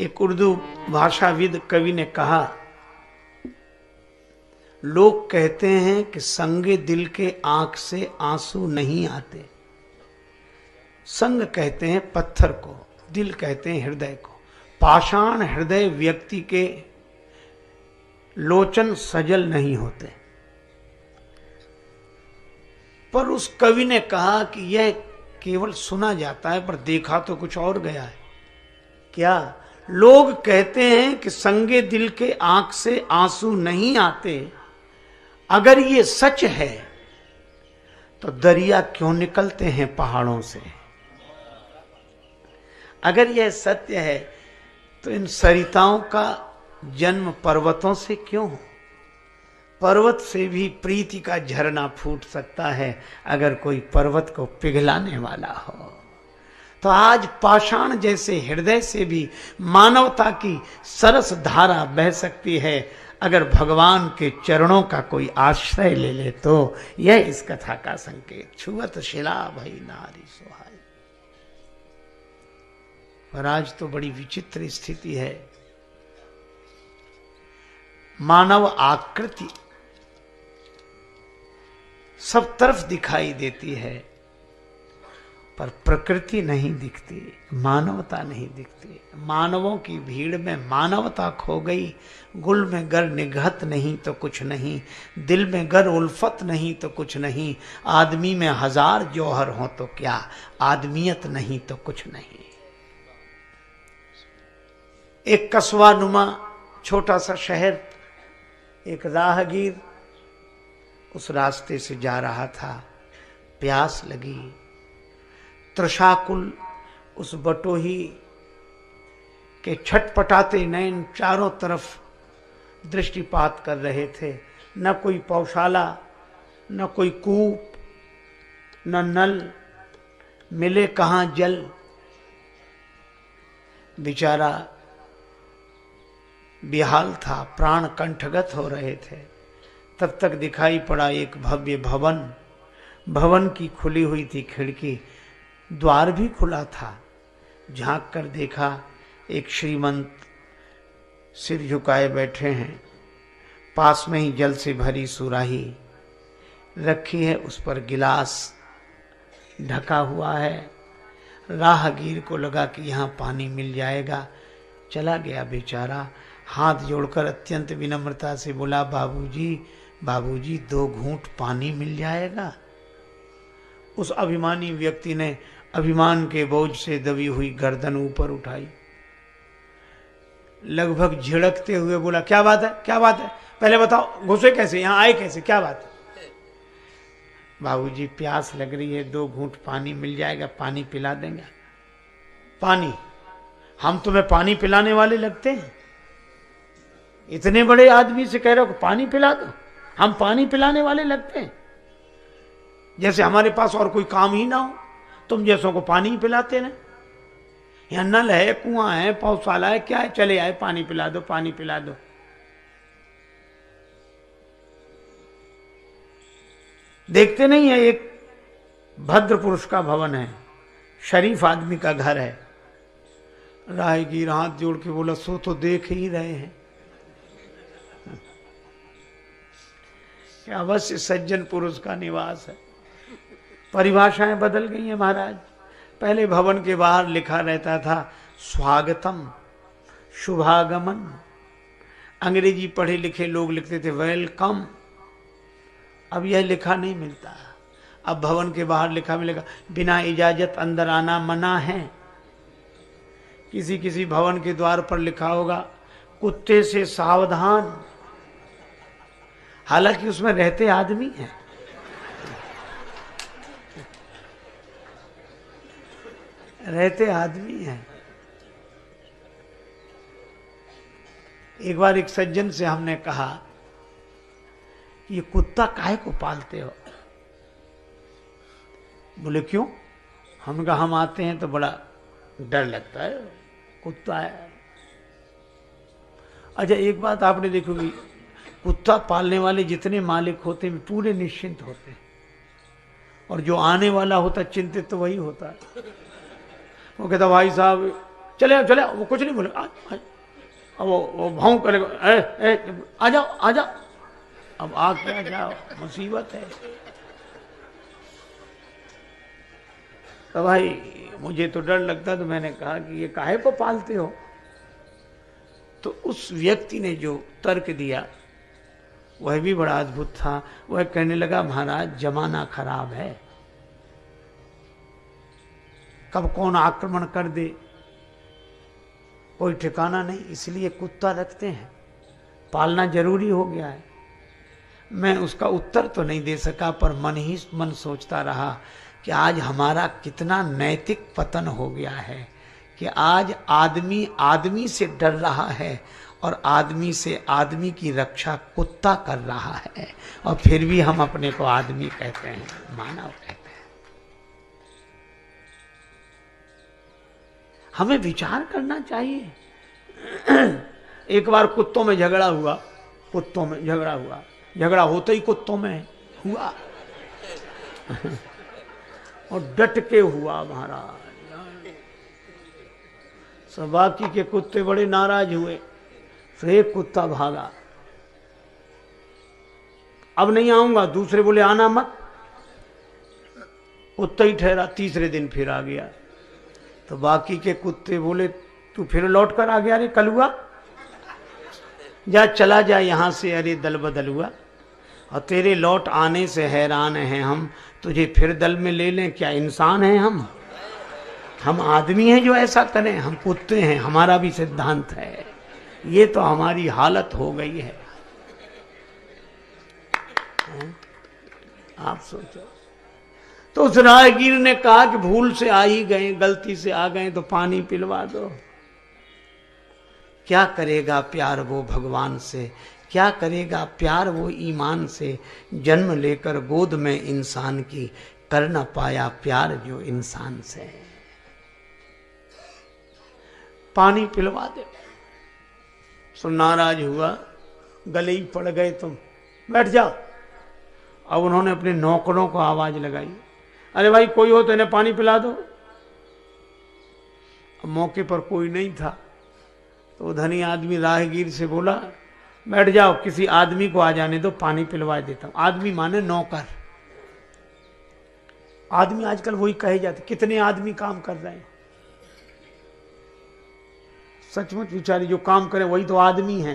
एक उर्दू भाषाविद कवि ने कहा, लोग कहते हैं कि संगे दिल के आंख से आंसू नहीं आते। संग कहते हैं पत्थर को, दिल कहते हैं हृदय को। पाषाण हृदय व्यक्ति के लोचन सजल नहीं होते। पर उस कवि ने कहा कि यह केवल सुना जाता है, पर देखा तो कुछ और गया है। क्या लोग कहते हैं कि संगे दिल के आंख से आंसू नहीं आते, अगर ये सच है तो दरिया क्यों निकलते हैं पहाड़ों से? अगर यह सत्य है तो इन सरिताओं का जन्म पर्वतों से क्यों? पर्वत से भी प्रीति का झरना फूट सकता है अगर कोई पर्वत को पिघलाने वाला हो। तो आज पाषाण जैसे हृदय से भी मानवता की सरस धारा बह सकती है अगर भगवान के चरणों का कोई आश्रय ले ले। तो यह इस कथा का संकेत। छुवत शिला भई नारी सुहाई। पर आज तो बड़ी विचित्र स्थिति है। मानव आकृति सब तरफ दिखाई देती है, पर प्रकृति नहीं दिखती, मानवता नहीं दिखती। मानवों की भीड़ में मानवता खो गई। गुल में गर निगहत नहीं तो कुछ नहीं, दिल में गर उल्फत नहीं तो कुछ नहीं। आदमी में हजार जौहर हो तो क्या, आदमियत नहीं तो कुछ नहीं। एक कसवानुमा छोटा सा शहर, एक राहगीर उस रास्ते से जा रहा था। प्यास लगी, तृषाकुल उस बटोही के छटपटाते नयन चारों तरफ दृष्टिपात कर रहे थे। न कोई पौशाला, न कोई कूप, न नल, मिले कहाँ जल। बेचारा बेहाल था, प्राण कंठगत हो रहे थे। तब तक दिखाई पड़ा एक भव्य भवन। भवन की खुली हुई थी खिड़की, द्वार भी खुला था। झांक कर देखा, एक श्रीमंत सिर झुकाए बैठे हैं। पास में ही जल से भरी सुराही रखी है, उस पर गिलास ढका हुआ है। राहगीर को लगा कि यहाँ पानी मिल जाएगा। चला गया बेचारा, हाथ जोड़कर अत्यंत विनम्रता से बोला, बाबूजी, बाबूजी, 2 घूंट पानी मिल जाएगा? उस अभिमानी व्यक्ति ने अभिमान के बोझ से दबी हुई गर्दन ऊपर उठाई, लगभग झिड़कते हुए बोला, क्या बात है, क्या बात है, पहले बताओ, घुसे कैसे, यहाँ आए कैसे, क्या बात है? बाबूजी, प्यास लग रही है, 2 घूंट पानी मिल जाएगा, पानी पिला देंगे। पानी? हम तुम्हें पानी पिलाने वाले लगते हैं? इतने बड़े आदमी से कह रहे हो कि पानी पिला दो, हम पानी पिलाने वाले लगते हैं? जैसे हमारे पास और कोई काम ही ना हो, तुम जैसों को पानी ही पिलाते ना। यहाँ नल है, कुआं है, पौशाला है, क्या है, चले आए, पानी पिला दो, पानी पिला दो। देखते नहीं है, एक भद्र पुरुष का भवन है, शरीफ आदमी का घर है। राहगीर हाथ जोड़ के बोला, सो तो देख ही रहे हैं। क्या अवश्य सज्जन पुरुष का निवास है। परिभाषाएं बदल गई हैं महाराज। पहले भवन के बाहर लिखा रहता था, स्वागतम, शुभागमन। अंग्रेजी पढ़े लिखे लोग लिखते थे, वेलकम। अब यह लिखा नहीं मिलता। अब भवन के बाहर लिखा मिलेगा, बिना इजाजत अंदर आना मना है। किसी किसी भवन के द्वार पर लिखा होगा, कुत्ते से सावधान। हालांकि उसमें रहते आदमी हैं। रहते आदमी हैं। एक बार एक सज्जन से हमने कहा, ये कुत्ता काहे को पालते हो? बोले, क्यों? हमने कहा, हम आते हैं तो बड़ा डर लगता है, कुत्ता है। अच्छा, एक बात आपने देखोगी, कुत्ता पालने वाले जितने मालिक होते हैं पूरे निश्चिंत होते हैं, और जो आने वाला होता चिंतित तो वही होता है। वो कहता, भाई साहब चले चले, वो कुछ नहीं बोले। वो भाव करे, आ जाओ आ जाओ। अब आ क्या जाओ, मुसीबत है। तो भाई मुझे तो डर लगता, तो मैंने कहा कि ये काहे को पालते हो। तो उस व्यक्ति ने जो तर्क दिया वह भी बड़ा अद्भुत था। वह कहने लगा, महाराज जमाना खराब है, कब कौन आक्रमण कर दे कोई ठिकाना नहीं, इसलिए कुत्ता रखते हैं, पालना जरूरी हो गया है। मैं उसका उत्तर तो नहीं दे सका, पर मन ही मन सोचता रहा कि आज हमारा कितना नैतिक पतन हो गया है कि आज आदमी आदमी से डर रहा है और आदमी से आदमी की रक्षा कुत्ता कर रहा है, और फिर भी हम अपने को आदमी कहते हैं, मानव कहते हैं। हमें विचार करना चाहिए। एक बार कुत्तों में झगड़ा हुआ, कुत्तों में झगड़ा हुआ, झगड़ा होते ही कुत्तों में हुआ और डट के हुआ। महाराज सब बाकी के कुत्ते बड़े नाराज हुए, फिर एक कुत्ता भागा, अब नहीं आऊंगा। दूसरे बोले आना मत, कुत्ता ही ठहरा। तीसरे दिन फिर आ गया, तो बाकी के कुत्ते बोले तू फिर लौट कर आ गया रे कलुआ, जा चला जा यहां से, अरे दल बदल हुआ, और तेरे लौट आने से हैरान हैं हम, तुझे फिर दल में ले लें, क्या इंसान हैं हम आदमी हैं जो ऐसा करें, हम कुत्ते हैं, हमारा भी सिद्धांत है, ये तो हमारी हालत हो गई है। आप सोचो। तो उस राहगीर ने कहा कि भूल से आ ही गए, गलती से आ गए, तो पानी पिलवा दो। क्या करेगा प्यार वो भगवान से, क्या करेगा प्यार वो ईमान से, जन्म लेकर गोद में इंसान की कर ना पाया प्यार जो इंसान से है। पानी पिलवा दे। सो नाराज हुआ, गले ही पड़ गए, तुम बैठ जाओ। अब उन्होंने अपने नौकरों को आवाज लगाई, अरे भाई कोई हो तो इन्हें पानी पिला दो। अब मौके पर कोई नहीं था, तो वो धनी आदमी राहगीर से बोला, बैठ जाओ, किसी आदमी को आ जाने दो, पानी पिलवा देता हूं। आदमी माने नौकर, आदमी आजकल वही कहे जाते, कितने आदमी काम कर रहे हैं। सचमुच बेचारे जो काम करे वही तो आदमी है।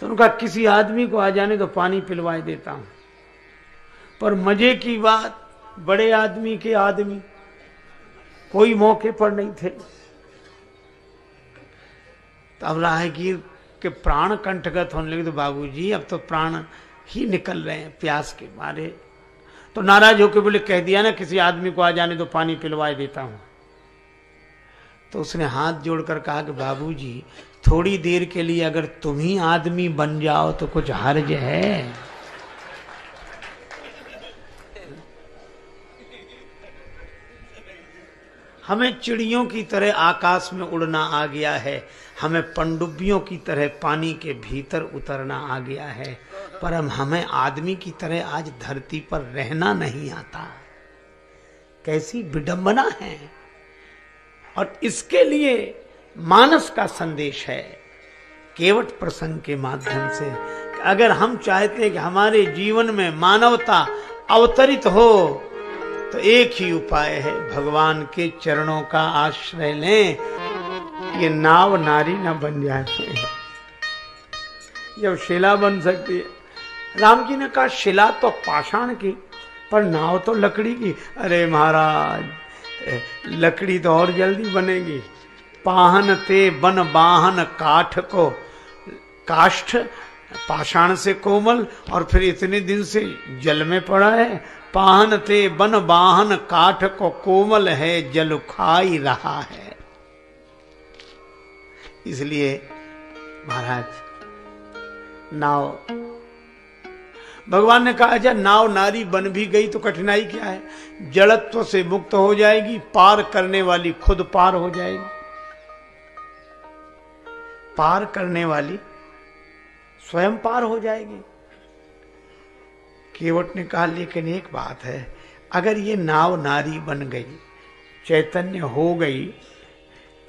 तो उनका किसी आदमी को आ जाने तो पानी पिलवा देता हूं। पर मजे की बात, बड़े आदमी के आदमी कोई मौके पर नहीं थे। तब राहगीर के प्राण कंठगत होने लगे, तो बाबूजी अब तो प्राण ही निकल रहे हैं प्यास के मारे। तो नाराज होकर बोले, कह दिया ना किसी आदमी को आ जाने तो पानी पिलवा देता हूं। तो उसने हाथ जोड़कर कहा कि बाबूजी थोड़ी देर के लिए अगर तुम ही आदमी बन जाओ तो कुछ हर्ज है। हमें चिड़ियों की तरह आकाश में उड़ना आ गया है, हमें पनडुब्बियों की तरह पानी के भीतर उतरना आ गया है, पर हमें आदमी की तरह आज धरती पर रहना नहीं आता। कैसी विडंबना है। और इसके लिए मानस का संदेश है केवट प्रसंग के माध्यम से। अगर हम चाहते कि हमारे जीवन में मानवता अवतरित हो तो एक ही उपाय है, भगवान के चरणों का आश्रय लें। ये नाव नारी न बन जाती है, जब शिला बन सकती है। राम जी ने कहा शिला तो पाषाण की, पर नाव तो लकड़ी की। अरे महाराज लकड़ी तो और जल्दी बनेगी। पाहन ते बन बाहन काठ को, काष्ठ पाषाण से कोमल, और फिर इतने दिन से जल में पड़ा है। पाहन ते बन बाहन काठ को कोमल है, जल खाई रहा है। इसलिए महाराज नाव, भगवान ने कहा जा नाव नारी बन भी गई तो कठिनाई क्या है, जड़त्व से मुक्त हो जाएगी, पार करने वाली खुद पार हो जाएगी। पार करने वाली स्वयं पार हो जाएगी। केवट ने कहा लेकिन एक बात है, अगर ये नाव नारी बन गई चैतन्य हो गई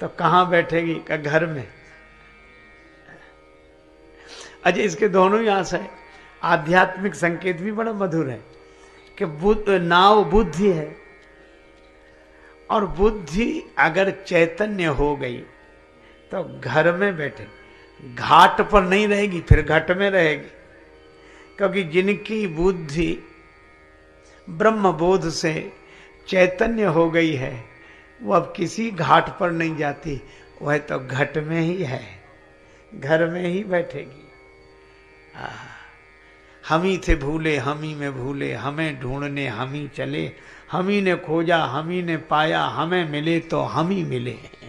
तो कहाँ बैठेगी? का घर में। अच्छा, इसके दोनों ही आशय है। आध्यात्मिक संकेत भी बड़ा मधुर है कि नाव बुद्धि है, और बुद्धि अगर चैतन्य हो गई तो घर में बैठे, घाट पर नहीं रहेगी, फिर घट में रहेगी। क्योंकि जिनकी बुद्धि ब्रह्मबोध से चैतन्य हो गई है वो अब किसी घाट पर नहीं जाती, वह तो घट में ही है, घर में ही बैठेगी। हम ही थे भूले, हम ही में भूले, हमें ढूंढने हम ही चले, हम ही ने खोजा, हम ही ने पाया, हमें मिले तो हम ही मिले।